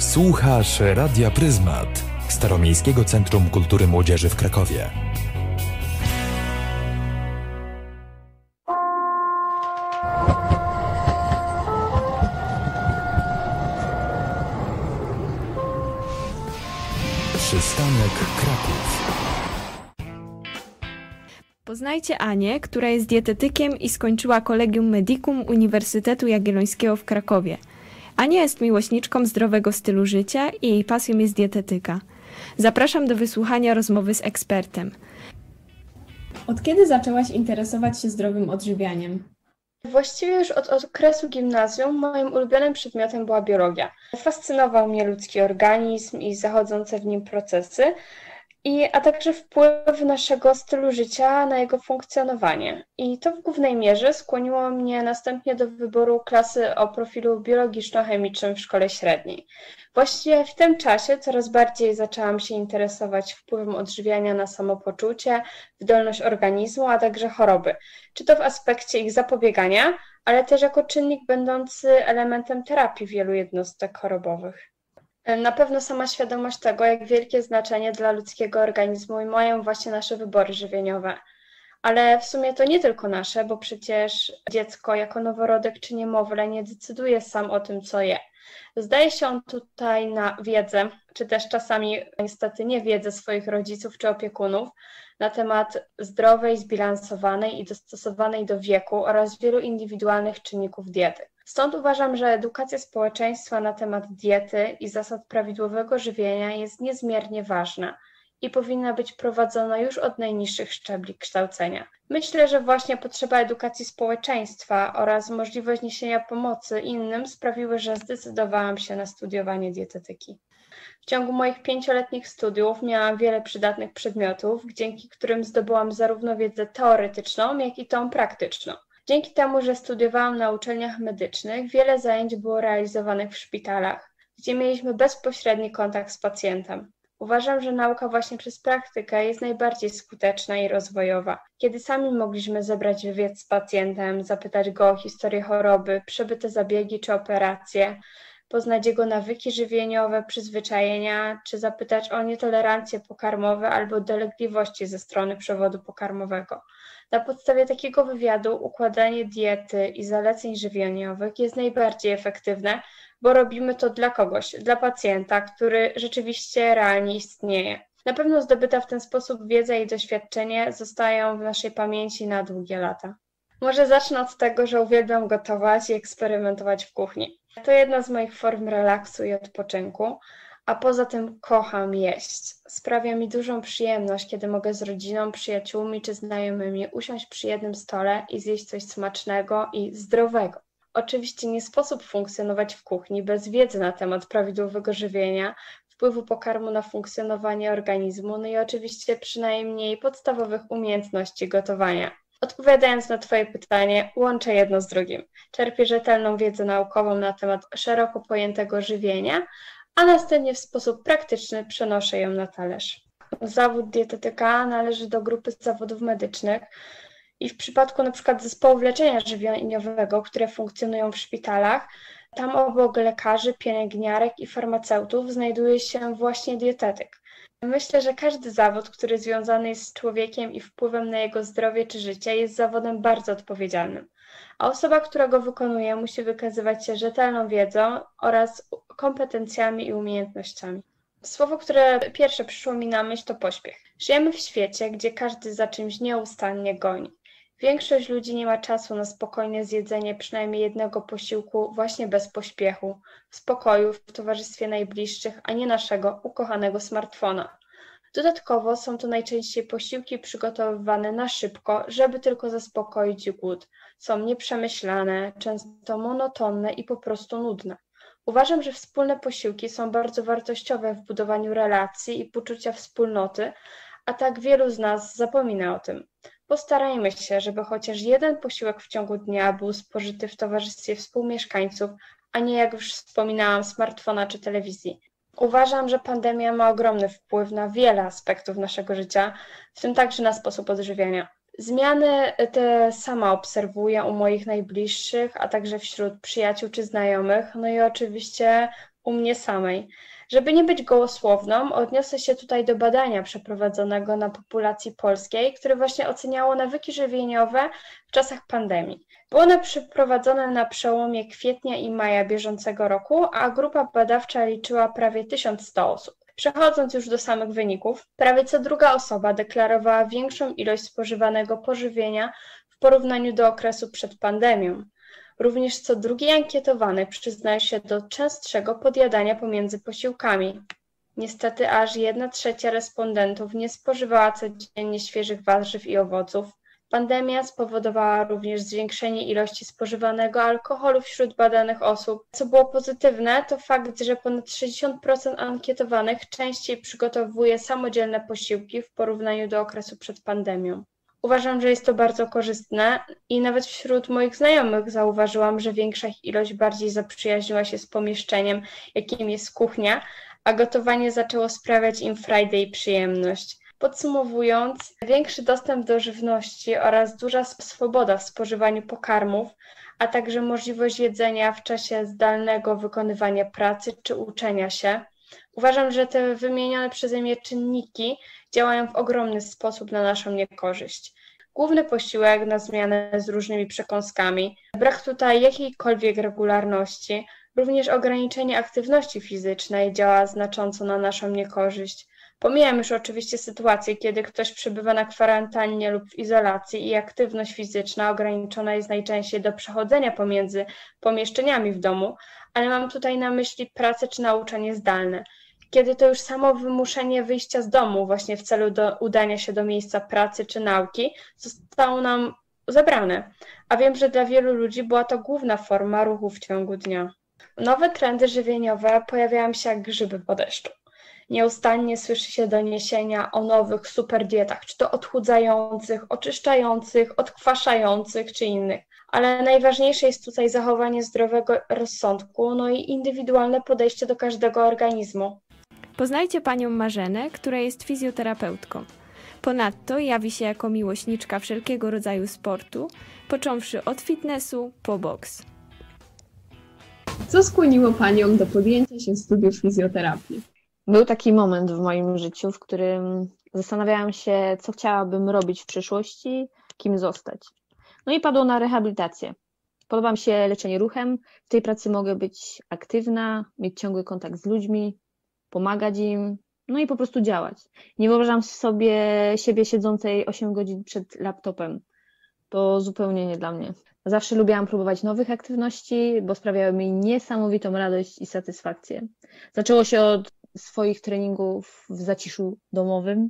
Słuchasz Radia Pryzmat, Staromiejskiego Centrum Kultury Młodzieży w Krakowie. Przystanek Kraków. Poznajcie Anię, która jest dietetykiem i skończyła Collegium Medicum Uniwersytetu Jagiellońskiego w Krakowie. Ania jest miłośniczką zdrowego stylu życia i jej pasją jest dietetyka. Zapraszam do wysłuchania rozmowy z ekspertem. Od kiedy zaczęłaś interesować się zdrowym odżywianiem? Właściwie już od okresu gimnazjum moim ulubionym przedmiotem była biologia. Fascynował mnie ludzki organizm i zachodzące w nim procesy, a także wpływ naszego stylu życia na jego funkcjonowanie. I to w głównej mierze skłoniło mnie następnie do wyboru klasy o profilu biologiczno-chemicznym w szkole średniej. Właściwie w tym czasie coraz bardziej zaczęłam się interesować wpływem odżywiania na samopoczucie, wydolność organizmu, a także choroby. Czy to w aspekcie ich zapobiegania, ale też jako czynnik będący elementem terapii wielu jednostek chorobowych. Na pewno sama świadomość tego, jak wielkie znaczenie dla ludzkiego organizmu mają właśnie nasze wybory żywieniowe. Ale w sumie to nie tylko nasze, bo przecież dziecko jako noworodek czy niemowlę nie decyduje sam o tym, co je. Zdaje się on tutaj na wiedzę, czy też czasami niestety niewiedzę swoich rodziców czy opiekunów na temat zdrowej, zbilansowanej i dostosowanej do wieku oraz wielu indywidualnych czynników diety. Stąd uważam, że edukacja społeczeństwa na temat diety i zasad prawidłowego żywienia jest niezmiernie ważna i powinna być prowadzona już od najniższych szczebli kształcenia. Myślę, że właśnie potrzeba edukacji społeczeństwa oraz możliwość niesienia pomocy innym sprawiły, że zdecydowałam się na studiowanie dietetyki. W ciągu moich 5-letnich studiów miałam wiele przydatnych przedmiotów, dzięki którym zdobyłam zarówno wiedzę teoretyczną, jak i tą praktyczną. Dzięki temu, że studiowałam na uczelniach medycznych, wiele zajęć było realizowanych w szpitalach, gdzie mieliśmy bezpośredni kontakt z pacjentem. Uważam, że nauka właśnie przez praktykę jest najbardziej skuteczna i rozwojowa, kiedy sami mogliśmy zebrać wywiad z pacjentem, zapytać go o historię choroby, przebyte zabiegi czy operacje, poznać jego nawyki żywieniowe, przyzwyczajenia, czy zapytać o nietolerancje pokarmowe albo dolegliwości ze strony przewodu pokarmowego. Na podstawie takiego wywiadu układanie diety i zaleceń żywieniowych jest najbardziej efektywne, bo robimy to dla kogoś, dla pacjenta, który rzeczywiście realnie istnieje. Na pewno zdobyta w ten sposób wiedza i doświadczenie zostają w naszej pamięci na długie lata. Może zacznę od tego, że uwielbiam gotować i eksperymentować w kuchni. To jedna z moich form relaksu i odpoczynku, a poza tym kocham jeść. Sprawia mi dużą przyjemność, kiedy mogę z rodziną, przyjaciółmi czy znajomymi usiąść przy jednym stole i zjeść coś smacznego i zdrowego. Oczywiście nie sposób funkcjonować w kuchni bez wiedzy na temat prawidłowego żywienia, wpływu pokarmu na funkcjonowanie organizmu, no i oczywiście przynajmniej podstawowych umiejętności gotowania. Odpowiadając na Twoje pytanie, łączę jedno z drugim. Czerpię rzetelną wiedzę naukową na temat szeroko pojętego żywienia, a następnie w sposób praktyczny przenoszę ją na talerz. Zawód dietetyka należy do grupy zawodów medycznych i w przypadku np. zespołów leczenia żywieniowego, które funkcjonują w szpitalach, tam obok lekarzy, pielęgniarek i farmaceutów znajduje się właśnie dietetyk. Myślę, że każdy zawód, który związany jest z człowiekiem i wpływem na jego zdrowie czy życie, jest zawodem bardzo odpowiedzialnym, a osoba, która go wykonuje, musi wykazywać się rzetelną wiedzą oraz kompetencjami i umiejętnościami. Słowo, które pierwsze przyszło mi na myśl, to pośpiech. Żyjemy w świecie, gdzie każdy za czymś nieustannie goni. Większość ludzi nie ma czasu na spokojne zjedzenie przynajmniej jednego posiłku właśnie bez pośpiechu, w spokoju, w towarzystwie najbliższych, a nie naszego ukochanego smartfona. Dodatkowo są to najczęściej posiłki przygotowywane na szybko, żeby tylko zaspokoić głód. Są nieprzemyślane, często monotonne i po prostu nudne. Uważam, że wspólne posiłki są bardzo wartościowe w budowaniu relacji i poczucia wspólnoty, a tak wielu z nas zapomina o tym. Postarajmy się, żeby chociaż jeden posiłek w ciągu dnia był spożyty w towarzystwie współmieszkańców, a nie, jak już wspominałam, smartfona czy telewizji. Uważam, że pandemia ma ogromny wpływ na wiele aspektów naszego życia, w tym także na sposób odżywiania. Zmiany te sama obserwuję u moich najbliższych, a także wśród przyjaciół czy znajomych, no i oczywiście u mnie samej. Żeby nie być gołosłowną, odniosę się tutaj do badania przeprowadzonego na populacji polskiej, które właśnie oceniało nawyki żywieniowe w czasach pandemii. Było ono przeprowadzone na przełomie kwietnia i maja bieżącego roku, a grupa badawcza liczyła prawie 1100 osób. Przechodząc już do samych wyników, prawie co druga osoba deklarowała większą ilość spożywanego pożywienia w porównaniu do okresu przed pandemią. Również co drugi ankietowany przyznaje się do częstszego podjadania pomiędzy posiłkami. Niestety aż 1/3 respondentów nie spożywała codziennie świeżych warzyw i owoców. Pandemia spowodowała również zwiększenie ilości spożywanego alkoholu wśród badanych osób. Co było pozytywne, to fakt, że ponad 60% ankietowanych częściej przygotowuje samodzielne posiłki w porównaniu do okresu przed pandemią. Uważam, że jest to bardzo korzystne i nawet wśród moich znajomych zauważyłam, że większa ilość bardziej zaprzyjaźniła się z pomieszczeniem, jakim jest kuchnia, a gotowanie zaczęło sprawiać im frajdę i przyjemność. Podsumowując, większy dostęp do żywności oraz duża swoboda w spożywaniu pokarmów, a także możliwość jedzenia w czasie zdalnego wykonywania pracy czy uczenia się. Uważam, że te wymienione przeze mnie czynniki działają w ogromny sposób na naszą niekorzyść. Główny posiłek na zmianę z różnymi przekąskami, brak tutaj jakiejkolwiek regularności, również ograniczenie aktywności fizycznej działa znacząco na naszą niekorzyść. Pomijam już oczywiście sytuację, kiedy ktoś przebywa na kwarantannie lub w izolacji i aktywność fizyczna ograniczona jest najczęściej do przechodzenia pomiędzy pomieszczeniami w domu, ale mam tutaj na myśli pracę czy nauczanie zdalne. Kiedy to już samo wymuszenie wyjścia z domu właśnie w celu udania się do miejsca pracy czy nauki zostało nam zabrane, a wiem, że dla wielu ludzi była to główna forma ruchu w ciągu dnia. Nowe trendy żywieniowe pojawiają się jak grzyby po deszczu. Nieustannie słyszy się doniesienia o nowych superdietach, czy to odchudzających, oczyszczających, odkwaszających, czy innych. Ale najważniejsze jest tutaj zachowanie zdrowego rozsądku, no i indywidualne podejście do każdego organizmu. Poznajcie panią Marzenę, która jest fizjoterapeutką. Ponadto jawi się jako miłośniczka wszelkiego rodzaju sportu, począwszy od fitnessu po boks. Co skłoniło panią do podjęcia się studiów fizjoterapii? Był taki moment w moim życiu, w którym zastanawiałam się, co chciałabym robić w przyszłości, kim zostać. No i padło na rehabilitację. Podoba mi się leczenie ruchem. W tej pracy mogę być aktywna, mieć ciągły kontakt z ludźmi, pomagać im, no i po prostu działać. Nie wyobrażam sobie siebie siedzącej 8 godzin przed laptopem. To zupełnie nie dla mnie. Zawsze lubiłam próbować nowych aktywności, bo sprawiały mi niesamowitą radość i satysfakcję. Zaczęło się od swoich treningów w zaciszu domowym.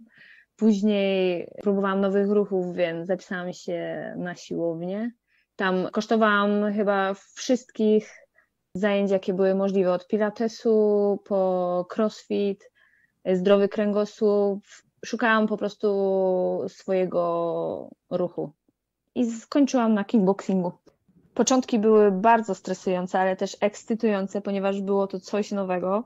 Później próbowałam nowych ruchów, więc zapisałam się na siłownię. Tam kosztowałam chyba wszystkich zajęć, jakie były możliwe, od pilatesu po crossfit, zdrowy kręgosłup. Szukałam po prostu swojego ruchu i skończyłam na kickboxingu. Początki były bardzo stresujące, ale też ekscytujące, ponieważ było to coś nowego.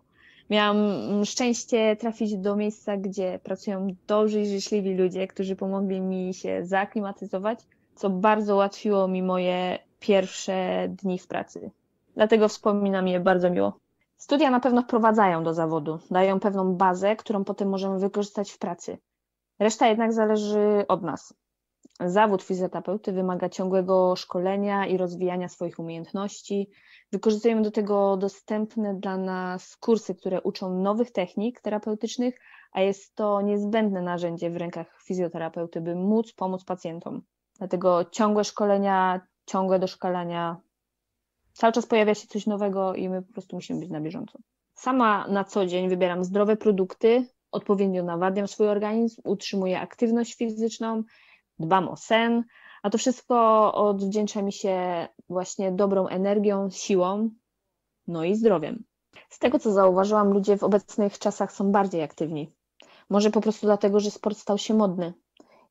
Miałam szczęście trafić do miejsca, gdzie pracują dobrzy i życzliwi ludzie, którzy pomogli mi się zaaklimatyzować, co bardzo ułatwiło mi moje pierwsze dni w pracy. Dlatego wspominam je bardzo miło. Studia na pewno wprowadzają do zawodu, dają pewną bazę, którą potem możemy wykorzystać w pracy. Reszta jednak zależy od nas. Zawód fizjoterapeuty wymaga ciągłego szkolenia i rozwijania swoich umiejętności. Wykorzystujemy do tego dostępne dla nas kursy, które uczą nowych technik terapeutycznych, a jest to niezbędne narzędzie w rękach fizjoterapeuty, by móc pomóc pacjentom. Dlatego ciągłe szkolenia, ciągłe doszkalania. Cały czas pojawia się coś nowego i my po prostu musimy być na bieżąco. Sama na co dzień wybieram zdrowe produkty, odpowiednio nawadniam swój organizm, utrzymuję aktywność fizyczną, dbam o sen, a to wszystko odwdzięcza mi się właśnie dobrą energią, siłą, no i zdrowiem. Z tego, co zauważyłam, ludzie w obecnych czasach są bardziej aktywni. Może po prostu dlatego, że sport stał się modny.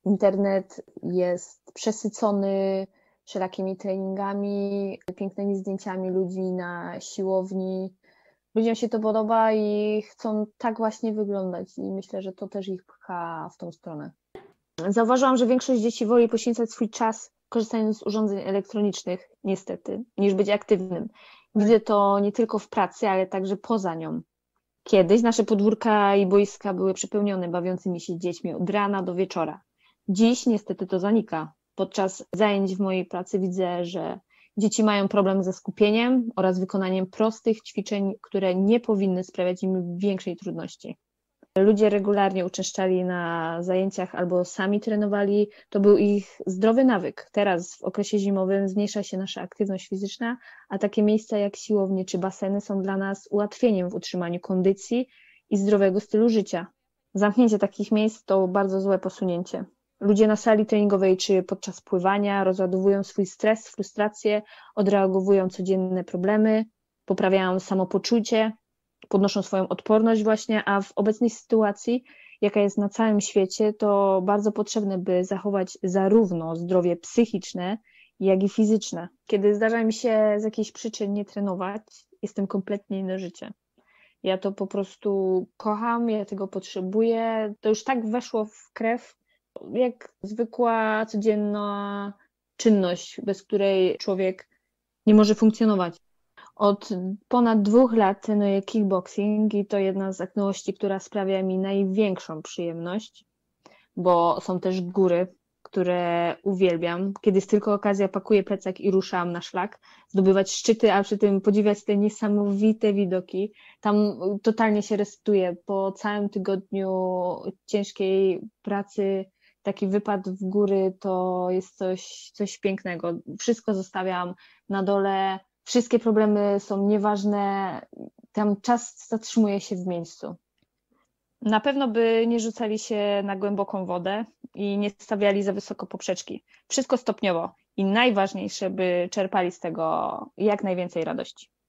Internet jest przesycony wszelakimi treningami, pięknymi zdjęciami ludzi na siłowni. Ludziom się to podoba i chcą tak właśnie wyglądać i myślę, że to też ich pcha w tą stronę. Zauważyłam, że większość dzieci woli poświęcać swój czas korzystając z urządzeń elektronicznych, niestety, niż być aktywnym. Widzę to nie tylko w pracy, ale także poza nią. Kiedyś nasze podwórka i boiska były przepełnione bawiącymi się dziećmi od rana do wieczora. Dziś niestety to zanika. Podczas zajęć w mojej pracy widzę, że dzieci mają problem ze skupieniem oraz wykonaniem prostych ćwiczeń, które nie powinny sprawiać im większej trudności. Ludzie regularnie uczęszczali na zajęciach albo sami trenowali. To był ich zdrowy nawyk. Teraz w okresie zimowym zmniejsza się nasza aktywność fizyczna, a takie miejsca jak siłownie czy baseny są dla nas ułatwieniem w utrzymaniu kondycji i zdrowego stylu życia. Zamknięcie takich miejsc to bardzo złe posunięcie. Ludzie na sali treningowej czy podczas pływania rozładowują swój stres, frustrację, odreagowują codzienne problemy, poprawiają samopoczucie, podnoszą swoją odporność właśnie, a w obecnej sytuacji, jaka jest na całym świecie, to bardzo potrzebne, by zachować zarówno zdrowie psychiczne, jak i fizyczne. Kiedy zdarza mi się z jakiejś przyczyn nie trenować, jestem kompletnie inne życie. Ja to po prostu kocham, ja tego potrzebuję. To już tak weszło w krew, jak zwykła, codzienna czynność, bez której człowiek nie może funkcjonować. Od ponad 2 lat trenuję kickboxing i to jedna z aktywności, która sprawia mi największą przyjemność, bo są też góry, które uwielbiam. Kiedy jest tylko okazja, pakuję plecak i ruszam na szlak, zdobywać szczyty, a przy tym podziwiać te niesamowite widoki. Tam totalnie się restytuję. Po całym tygodniu ciężkiej pracy taki wypad w góry to jest coś pięknego. Wszystko zostawiam na dole. Wszystkie problemy są nieważne, tam czas zatrzymuje się w miejscu. Na pewno by nie rzucali się na głęboką wodę i nie stawiali za wysoko poprzeczki. Wszystko stopniowo i najważniejsze, by czerpali z tego jak najwięcej radości.